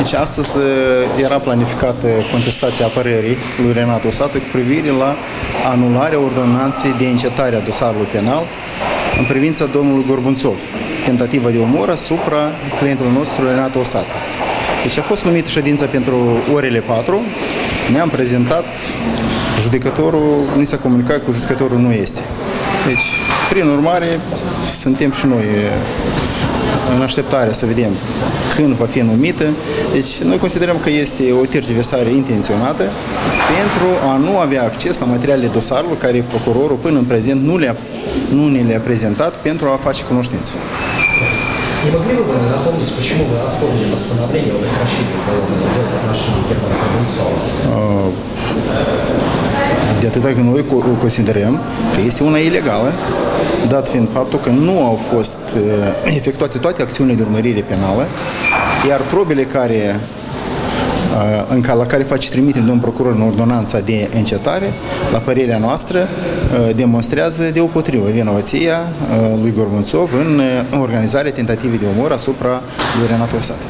Deci astăzi era planificată contestația apărării lui Renato Usatîi cu privire la anularea ordonanței de încetare a dosarului penal în privința domnului Gorbunțov, tentativa de omor asupra clientului nostru Renato Usatîi. Deci a fost numită ședința pentru orele 4, ne-am prezentat, judecătorul, nu s-a comunicat cu judecătorul, nu este. Deci, prin urmare, suntem și noi în așteptare să vedem când va fi numită. Deci, noi considerăm că este o tergiversare intenționată pentru a nu avea acces la materialele dosarului care procurorul până în prezent nu ne le-a prezentat pentru a face cunoștință. Не могли бы вы напомнить, почему вы оспорили постановление о прекращении уголовного дела в отношении Германа Гоrbunțov? De atâta că noi o considerăm că este una ilegală, dat fiind faptul că nu au fost efectuate toate acțiunile de urmărire penală, iar probele care la care face trimitere domnul procuror în ordonanța de încetare, la părerea noastră, demonstrează deopotrivă vinovăția lui Gorbunțov în organizarea tentativei de omor asupra lui Renato Usatîi.